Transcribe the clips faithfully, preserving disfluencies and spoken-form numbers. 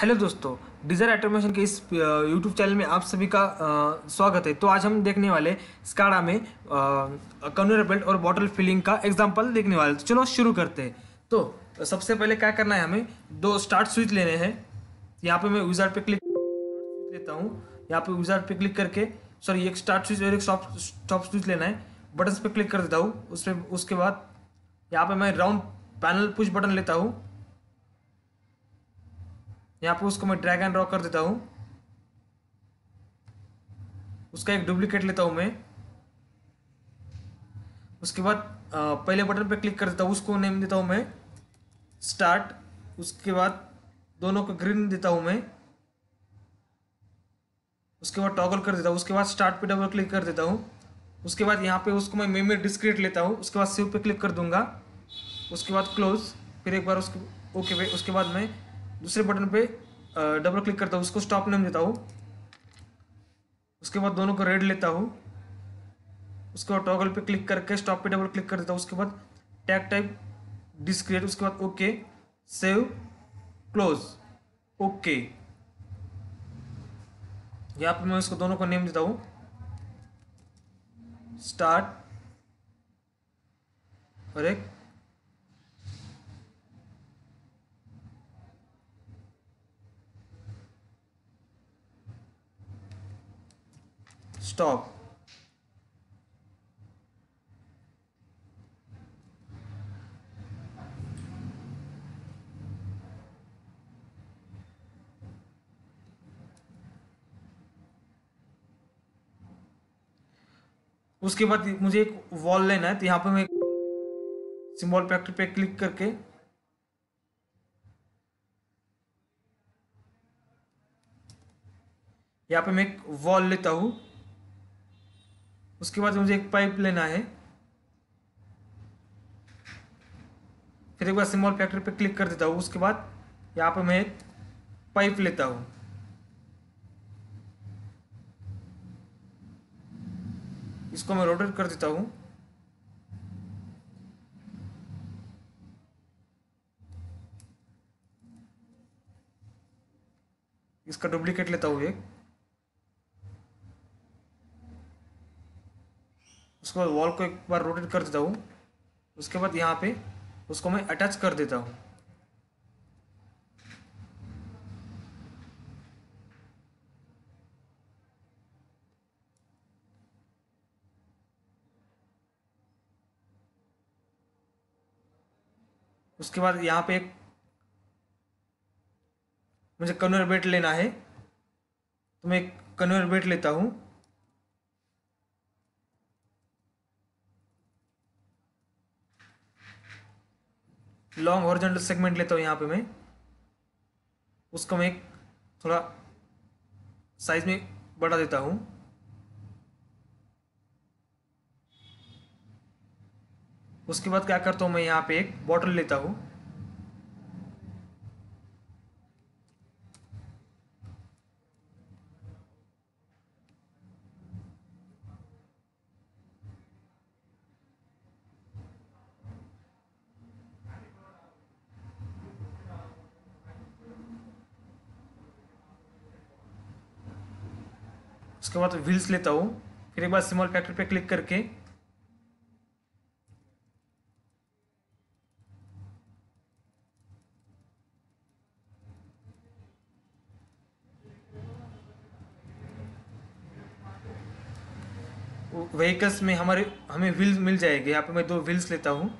Hello दोस्तों, desire automation के इस यूट्यूब चैनल में आप सभी का आ, स्वागत है। तो आज हम देखने वाले स्काडा में कन्वेयर बेल्ट और बॉटल फिलिंग का एग्जांपल देखने वाले। तो चलो शुरू करते हैं। तो सबसे पहले क्या करना है, हमें दो स्टार्ट स्विच लेने हैं। यहाँ पे मैं विज़ार्ड पे क्लिक लेता हूँ। यहाँ पे विज़ार्ड पे क्लिक करके, सॉरी, एक स्टार्ट स्विच और एक स्टॉप स्टॉप स्विच लेना है। बटन्स पे क्लिक कर देता हूँ। उस पर उसके बाद यहाँ पर मैं राउंड पैनल पुश बटन लेता हूँ। यहाँ पे उसको मैं ड्रैग एंड ड्रॉ कर देता हूँ। उसका एक डुप्लीकेट लेता हूँ मैं। उसके बाद पहले बटन पे क्लिक कर देता हूँ। उसको नेम देता हूँ मैं स्टार्ट। उसके बाद दोनों को ग्रीन देता हूँ मैं। उसके बाद टॉगल कर देता हूँ। उसके बाद स्टार्ट पे डबल क्लिक कर देता हूँ। उसके बाद यहाँ पे उसको मैं मेमोरी डिस्क्रीट लेता हूँ। उसके बाद सेव पे क्लिक कर दूंगा। उसके बाद क्लोज, फिर एक बार उसके ओके पे। उसके बाद मैं दूसरे बटन पे डबल क्लिक करता हूँ। उसको स्टॉप नेम देता हूँ। उसके बाद दोनों को रेड लेता हूँ। उसके बाद टॉगल पे क्लिक करके स्टॉप पे डबल क्लिक कर देता हूँ। उसके बाद टैग टाइप डिस्क्रीट, उसके बाद ओके, सेव, क्लोज, ओके। यहाँ पे मैं उसको दोनों को नेम देता हूँ स्टार्ट और एक स्टॉप। उसके बाद मुझे एक वॉल लेना है। तो यहाँ पे मैं सिंबल फैक्ट्री पे क्लिक करके यहाँ पे मैं एक वॉल लेता हूँ। उसके बाद मुझे एक पाइप लेना है। फिर एक बार सिंबल फैक्ट्री पे क्लिक कर देता हूँ। उसके बाद यहाँ पे मैं एक पाइप लेता हूँ। इसको मैं रोटेट कर देता हूँ। इसका डुप्लीकेट लेता हूँ एक। उसके बाद वॉल को एक बार रोटेट कर देता हूँ। उसके बाद यहाँ पे उसको मैं अटैच कर देता हूँ। उसके बाद यहाँ पे एक मुझे कन्वेयर बेल्ट लेना है। तो मैं कन्वेयर बेल्ट लेता हूँ। लॉन्ग हॉरिजॉन्टल सेगमेंट लेता हूँ यहाँ पे मैं। उसको मैं एक थोड़ा साइज में बढ़ा देता हूँ। उसके बाद क्या करता हूँ मैं, यहाँ पे एक बॉटल लेता हूँ। उसके बाद व्हील्स लेता हूँ। फिर एक बार स्मॉल फैक्ट्री पे क्लिक करके व्हीकल्स में हमारे हमें व्हील्स मिल जाएंगे। यहाँ पे मैं दो व्हील्स लेता हूँ।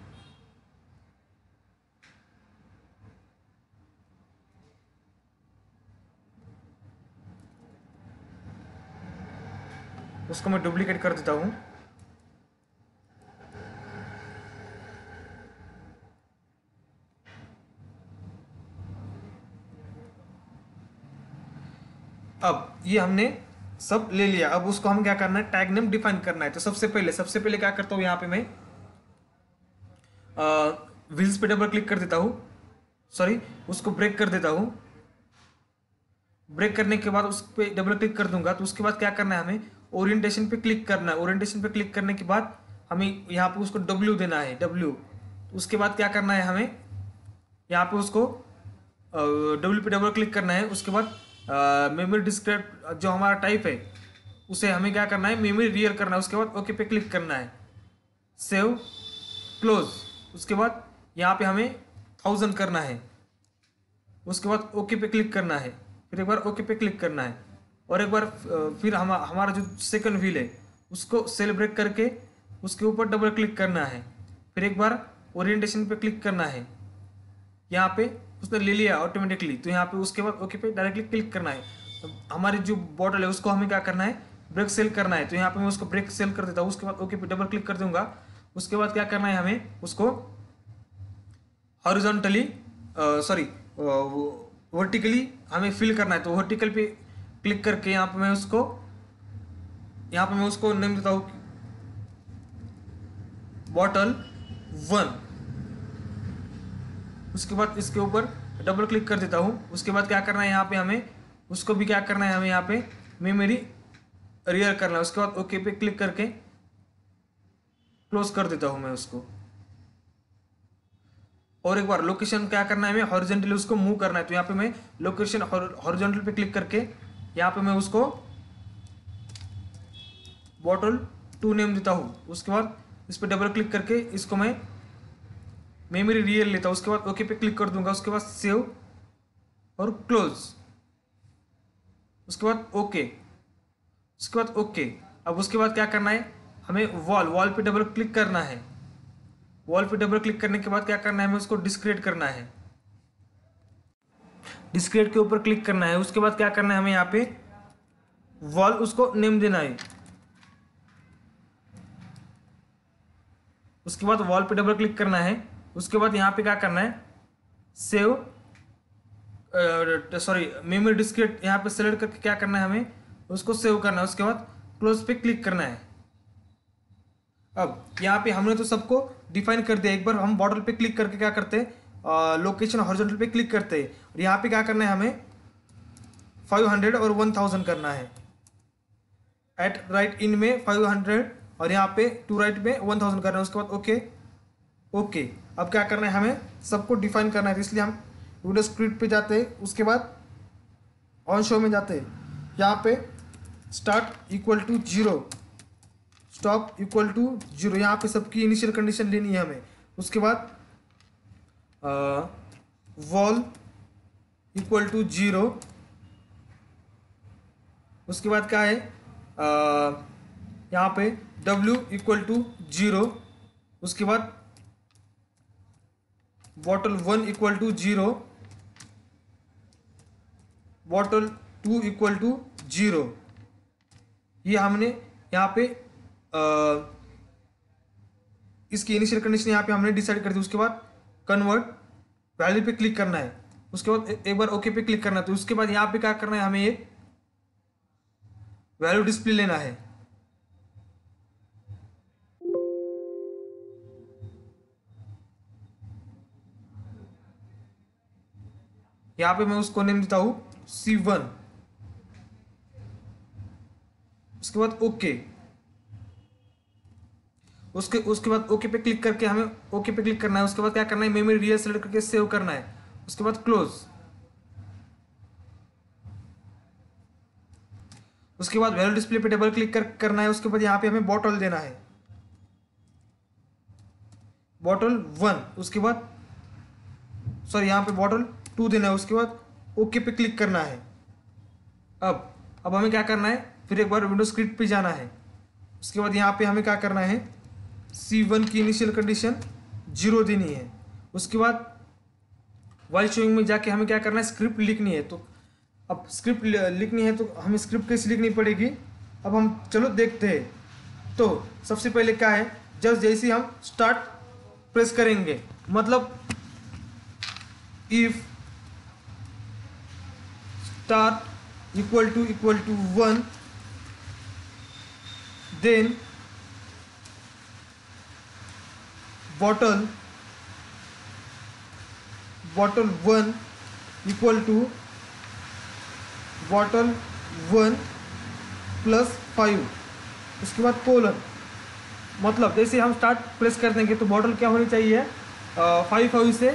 उसको मैं डुप्लीकेट कर देता हूँ। अब ये हमने सब ले लिया। अब उसको हम क्या करना है, टैग नेम डिफाइन करना है। तो सबसे पहले सबसे पहले क्या करता हूँ, यहाँ पे मैं व्हील्स पे डबल क्लिक कर देता हूँ। सॉरी, उसको ब्रेक कर देता हूँ। ब्रेक करने के बाद उस पर डबल क्लिक कर दूंगा। तो उसके बाद क्या करना है, हमें ओरिएंटेशन पे क्लिक करना है। ओरिएंटेशन पे क्लिक करने के बाद हमें यहाँ पे उसको डब्ल्यू देना है, डब्ल्यू। उसके बाद क्या करना है, हमें यहाँ पे उसको डब्ल्यू पे डबल क्लिक करना है। उसके बाद मेमोरी डिस्क्रिप्ट जो हमारा टाइप है उसे हमें क्या करना है, मेमोरी रियल करना है। उसके बाद ओके पे क्लिक करना है, सेव क्लोज। उसके बाद यहाँ पे हमें थाउजेंड करना है। उसके बाद ओके पे क्लिक करना है, फिर एक बार ओके पे क्लिक करना है और एक बार फिर हम हमारा जो सेकंड व्हील है उसको सेल ब्रेक करके उसके ऊपर डबल क्लिक करना है। फिर एक बार ओरिएंटेशन पे क्लिक करना है, यहाँ पे उसने ले लिया ऑटोमेटिकली, तो यहाँ पे उसके बाद ओके पे डायरेक्टली क्लिक करना है। तो हमारी जो बॉटल है उसको हमें क्या करना है, ब्रेक सेल करना है। तो यहाँ पे मैं उसको ब्रेक सेल कर देता हूँ। उसके बाद ओके पे डबल क्लिक कर दूंगा। उसके बाद क्या करना है, हमें उसको हॉरिजॉन्टली सॉरी वर्टिकली हमें फिल करना है। तो वर्टिकल पे क्लिक करके यहाँ पे मैं उसको यहाँ पे मैं उसको नेम देता हूँ बॉटल वन। उसके बाद इसके ऊपर डबल क्लिक कर देता हूँ। उसके बाद क्या करना है, यहाँ पे हमें उसको भी क्या करना है, हमें यहाँ पे मेमोरी रियर करना है। उसके बाद ओके पे क्लिक करके क्लोज कर देता हूँ मैं उसको। और एक बार लोकेशन क्या करना है, हमें हॉरिजॉन्टली उसको मूव करना है। तो यहाँ पे मैं लोकेशन हॉरिजॉन्टल पे क्लिक करके यहाँ पे मैं उसको बॉटल टू नेम देता हूँ। उसके बाद इस पर डबल क्लिक करके इसको मैं मेमोरी रियल लेता हूँ। उसके बाद ओके पे क्लिक कर दूंगा। उसके बाद सेव और क्लोज। उसके बाद ओके, उसके बाद ओके। अब उसके बाद क्या करना है, हमें वॉल वॉल पे डबल क्लिक करना है। वॉल पे डबल क्लिक करने के बाद क्या करना है, हमें उसको डिस्क्रिएट करना है। डिस्क्रिएट के ऊपर क्लिक करना है। उसके बाद क्या करना है, हमें यहाँ पे वॉल उसको नेम देना है। उसके बाद वॉल पे डबल क्लिक करना है। उसके बाद यहाँ पे क्या करना है, सेव सॉरी मेमोरी डिस्क्रिएट यहाँ पे सेलेक्ट करके क्या करना है, हमें उसको सेव करना है। उसके बाद क्लोज पे क्लिक करना है। अब यहाँ पे हमने तो सबको डिफाइन कर दिया। एक बार हम बॉटल पे क्लिक करके क्या करते हैं, लोकेशन हॉरिजॉन्टल पे क्लिक करते हैं। और यहाँ पे क्या करना है, हमें फाइव हंड्रेड और वन थाउजेंड करना है। एट राइट इन में फाइव हंड्रेड और यहाँ पे टू राइट में वन थाउजेंड करना है। उसके बाद ओके ओके। अब क्या करना है, हमें सबको डिफाइन करना है। इसलिए हम विंडो स्क्रिप्ट पे जाते हैं। उसके बाद ऑन शो में जाते हैं। यहाँ पे start equal to zero, stop equal to zero, यहाँ पे सबकी इनिशियल कंडीशन लेनी है हमें। उसके बाद वॉल इक्वल टू जीरो। उसके बाद क्या है, uh, यहाँ पे W इक्वल टू जीरो। उसके बाद bottle one equal to zero, bottle two equal to zero. ये हमने यहाँ पे Uh, इसकी इनिशियल कंडीशन यहाँ पे हमने डिसाइड कर दी। उसके बाद कन्वर्ट वैल्यू पे क्लिक करना है। उसके बाद एक बार ओके पे क्लिक करना है। तो उसके बाद यहाँ पे क्या करना है, हमें ये वैल्यू डिस्प्ले लेना है। यहाँ पे मैं उसको नेम देता हूँ सी वन। उसके बाद ओके, उसके उसके बाद ओके पे क्लिक करके हमें ओके पे क्लिक करना है। उसके बाद क्या करना है, मेमोरी रियल सेलेक्ट करके सेव करना है। उसके बाद क्लोज। उसके बाद वैल्यू डिस्प्ले पे डबल क्लिक कर, करना है। उसके बाद यहाँ पे हमें बॉटल देना है, बॉटल वन। उसके बाद सॉरी यहाँ पे बॉटल टू देना है। उसके बाद ओके पे क्लिक करना है। अब अब हमें क्या करना है, फिर एक बार विंडो स्क्रिप्ट पे जाना है। उसके बाद यहाँ पे हमें क्या करना है, सी वन की इनिशियल कंडीशन जीरो देनी है। उसके बाद वाइल शोइंग में जाके हमें क्या करना है, स्क्रिप्ट लिखनी है। तो अब स्क्रिप्ट लिखनी है तो हमें स्क्रिप्ट कैसे लिखनी पड़ेगी, अब हम चलो देखते हैं। तो सबसे पहले क्या है, जब जैसे हम स्टार्ट प्रेस करेंगे, मतलब if start equal to equal to one, then bottle bottle one equal to bottle one plus five. उसके बाद कोलन, मतलब जैसे हम स्टार्ट प्रेस कर देंगे तो बॉटल क्या होनी चाहिए, फाइव फाइव से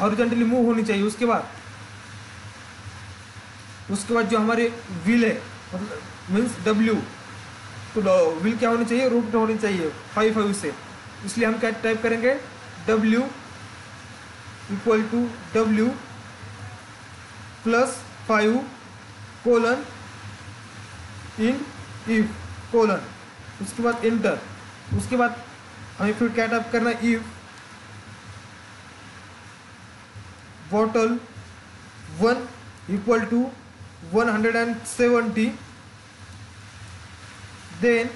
हॉरिजॉन्टली मूव होनी चाहिए। उसके बाद उसके बाद जो हमारे व्हील है मतलब मीन्स डब्ल्यू, तो व्हील क्या होनी चाहिए, रोटेट होनी चाहिए फाइव फाइव से। इसलिए हम क्या टाइप करेंगे, W equal to W plus five colon in if colon, उसके बाद इंटर। उसके बाद हमें फिर क्या टाइप करना, if bottle one equal to one hundred and seventy, then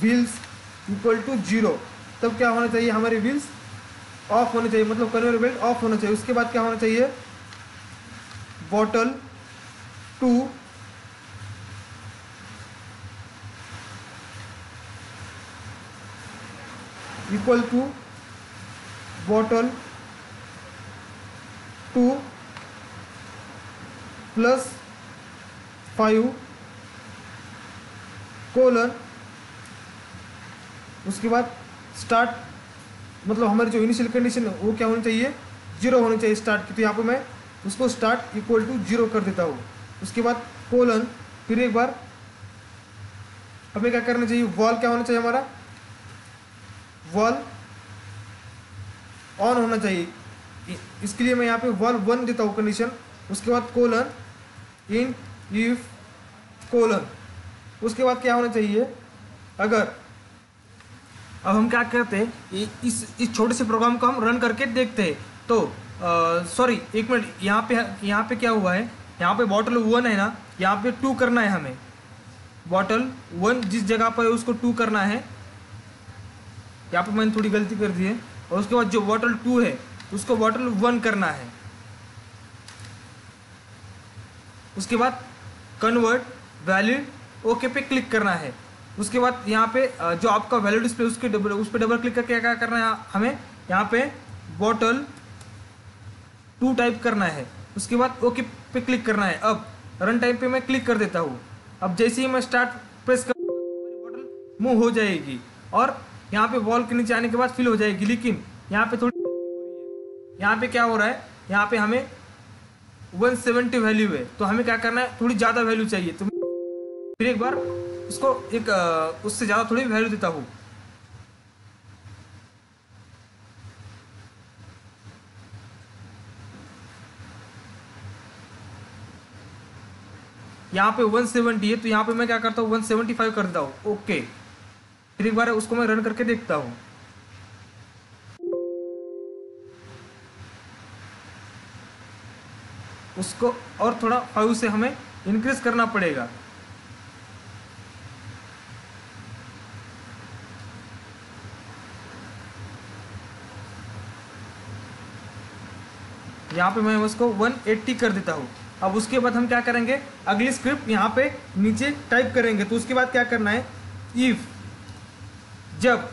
wheels equal to zero. तब क्या होना चाहिए, हमारे व्हील्स ऑफ होने चाहिए, मतलब कन्वेयर बेल्ट ऑफ होना चाहिए। उसके बाद क्या होना चाहिए, bottle two equal to bottle two plus five colon, उसके बाद स्टार्ट, मतलब हमारी जो इनिशियल कंडीशन है वो क्या होनी चाहिए, जीरो होनी चाहिए स्टार्ट की। तो यहाँ पर मैं उसको स्टार्ट इक्वल टू जीरो कर देता हूँ। उसके बाद कोलन, फिर एक बार हमें क्या करना चाहिए, वॉल क्या होना चाहिए, हमारा वॉल ऑन होना चाहिए। इसके लिए मैं यहाँ पे वॉल वन देता हूँ कंडीशन। उसके बाद कोलन इन इफ कोलन, उसके बाद क्या होना चाहिए, अगर। अब हम क्या करते हैं, इस इस छोटे से प्रोग्राम को हम रन करके देखते हैं। तो सॉरी एक मिनट, यहाँ पे यहाँ पे क्या हुआ है, यहाँ पे बॉटल वन है ना, यहाँ पे टू करना है हमें। बॉटल वन जिस जगह पर है उसको टू करना है, यहाँ पे मैंने थोड़ी गलती कर दी है। और उसके बाद जो बॉटल टू है उसको बॉटल वन करना है। उसके बाद कन्वर्ट वैलिड ओके पे क्लिक करना है। उसके बाद यहाँ पे जो आपका वैल्यू डिस्प्ले उसके डबल उस पर डबल क्लिक करके क्या करना है हमें, यहाँ पे बॉटल टू टाइप करना है। उसके बाद ओके पे क्लिक करना है। अब रन टाइम पे मैं क्लिक कर देता हूँ। अब जैसे ही मैं स्टार्ट प्रेस कर, बॉटल मूव हो जाएगी और यहाँ पे वॉल के नीचे आने के बाद फिल हो जाएगी। लेकिन यहाँ पे थोड़ी, यहाँ पे क्या हो रहा है, यहाँ पे हमें वन सेवेंटी वैल्यू है, तो हमें क्या करना है, थोड़ी ज़्यादा वैल्यू चाहिए। तो फिर एक बार उसको एक उससे ज़्यादा थोड़ी वैल्यू देता हूँ। यहाँ पे वन सेवेंटी है, तो यहाँ पे मैं क्या करता हूँ, वन सेवेंटी फाइव कर देता हूँ। ओके, फिर एक बार उसको मैं रन करके देखता हूँ। उसको और थोड़ा फाइव से हमें इंक्रीज करना पड़ेगा। यहाँ पे मैं उसको वन एटी कर देता हूँ। अब उसके बाद हम क्या करेंगे, अगली स्क्रिप्ट यहाँ पे नीचे टाइप करेंगे। तो उसके बाद क्या करना है, इफ जब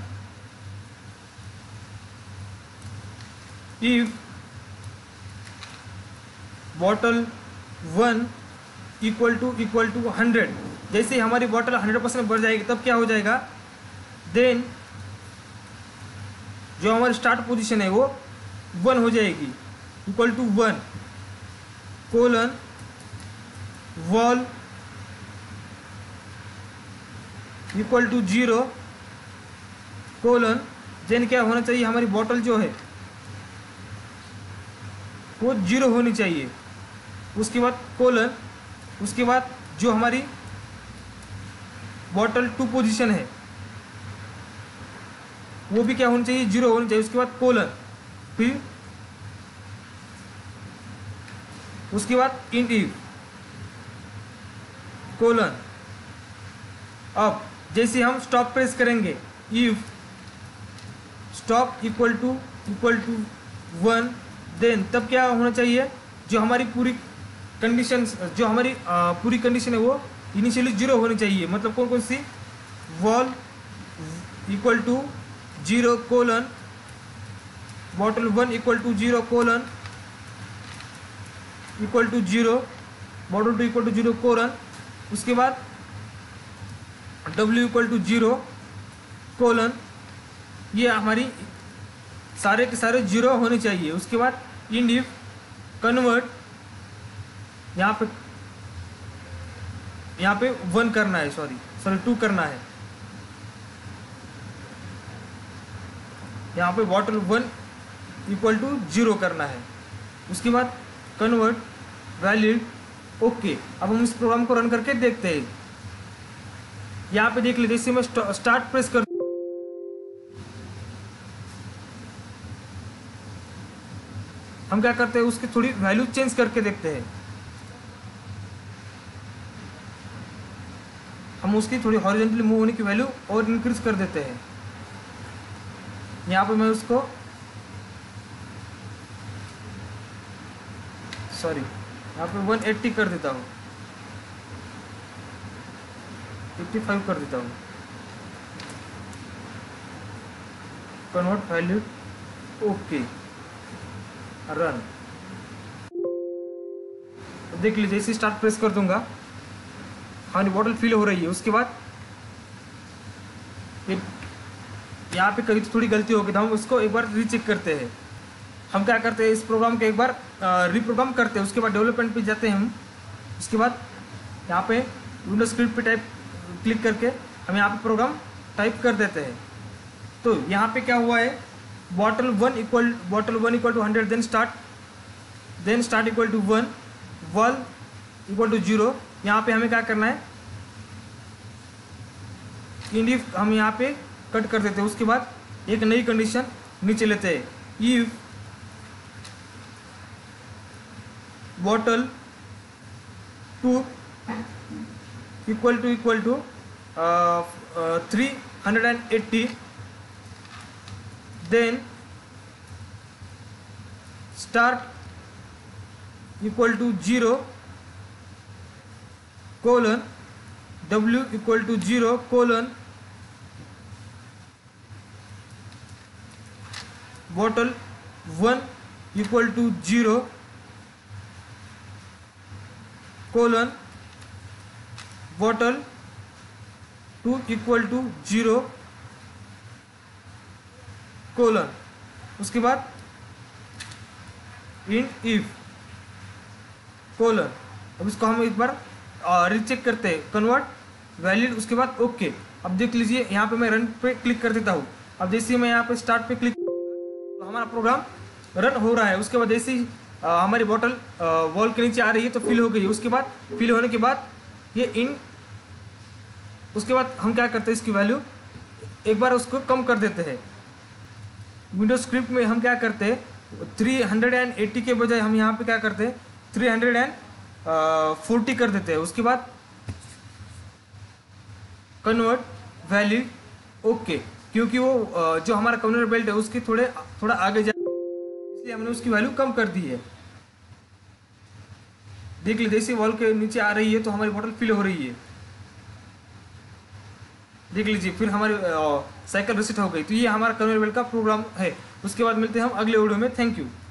if bottle one equal to equal to hundred, जैसे ही हमारी बॉटल हंड्रेड परसेंट बढ़ जाएगी तब क्या हो जाएगा, देन जो हमारी स्टार्ट पोजीशन है वो वन हो जाएगी equal to one colon wall equal to zero colon, then क्या होना चाहिए, हमारी बॉटल जो है वो जीरो होनी चाहिए। उसके बाद कोलन, उसके बाद जो हमारी बॉटल टू पोजीशन है वो भी क्या होनी चाहिए, जीरो होनी चाहिए। उसके बाद कोलन, फिर उसके बाद इन इफ कोलन। अब जैसे हम स्टॉप प्रेस करेंगे, if stop equal to equal to one, then तब क्या होना चाहिए, जो हमारी पूरी कंडीशन जो हमारी आ, पूरी कंडीशन है वो इनिशियली जीरो होनी चाहिए। मतलब कौन कौन सी, wall equal to zero colon, bottle one equal to zero colon equal to zero, bottle two equal to zero colon, उसके बाद W equal to zero colon. ये हमारी सारे के सारे जीरो होने चाहिए। उसके बाद इन इफ कन्वर्ट यहाँ पे यहाँ पे वन करना है, सॉरी सॉरी टू करना है, यहाँ पे bottle one equal to zero करना है। उसके बाद कन्वर्ट वैलिड ओके। अब हम इस प्रोग्राम को रन करके देखते हैं। यहाँ पे देख लेते, इससे मैं स्टार्ट प्रेस कर, हम क्या करते हैं उसकी थोड़ी वैल्यू चेंज करके देखते हैं। हम उसकी थोड़ी हॉरिजॉन्टली मूव होने की वैल्यू और इंक्रीज कर देते हैं। यहाँ पे मैं उसको सॉरी यहाँ पे वन एटी कर देता हूँ, पचपन कर देता हूँ। Convert value okay, run. देख लीजिए इसी स्टार्ट प्रेस कर दूंगा, हमारी बॉटल फिल हो रही है। उसके बाद यहाँ पे कभी थोड़ी गलती होगी तो हम उसको एक बार रीचेक करते हैं। हम क्या करते हैं इस प्रोग्राम के एक बार रीप्रोग्राम करते हैं। उसके बाद डेवलपमेंट पे जाते हैं हम। उसके बाद यहाँ पे विंडो स्क्रिप्ट पे टाइप क्लिक करके हम यहाँ पे प्रोग्राम टाइप कर देते हैं। तो यहाँ पे क्या हुआ है, bottle one equal bottle one equal to hundred, then start then start equal to one, one equal to zero. यहाँ पे हमें क्या करना है, इफ हम यहाँ पे कट कर देते हैं। उसके बाद एक नई कंडीशन नीचे लेते हैं, if bottle two equal to equal to three hundred and eighty, then start equal to zero colon W equal to zero colon bottle one equal to zero colon bottle two equal to zero colon. उसके बाद इन if colon, अब इसको हम एक बार recheck करते हैं, convert valid, उसके बाद ओके। अब देख लीजिए यहाँ पे मैं रन पे क्लिक कर देता हूँ। अब जैसे ही मैं यहाँ पे स्टार्ट पे क्लिक, तो हमारा प्रोग्राम रन हो रहा है। उसके बाद जैसे ही हमारी बॉटल वॉल के नीचे आ रही है तो फिल हो गई है। उसके बाद फिल होने के बाद ये इन, उसके बाद हम क्या करते हैं इसकी वैल्यू एक बार उसको कम कर देते हैं। विंडो स्क्रिप्ट में हम क्या करते हैं, थ्री हंड्रेड एंड एट्टी के बजाय हम यहाँ पे क्या करते हैं थ्री हंड्रेड एंड फोर्टी कर देते हैं। उसके बाद कन्वर्ट वैलिड ओके, क्योंकि वो uh, जो हमारा कन्वेयर बेल्ट है उसके थोड़े थोड़ा आगे जाए, इसलिए हमने उसकी वैल्यू कम कर दी है। देख लीजिए जैसे वॉल के नीचे आ रही है तो हमारी बॉटल फिल हो रही है। देख लीजिए फिर हमारी uh, साइकिल रिसेट हो गई। तो ये हमारा कन्वेयर बेल्ट का प्रोग्राम है। उसके बाद मिलते हैं हम अगले वीडियो में। Thank you.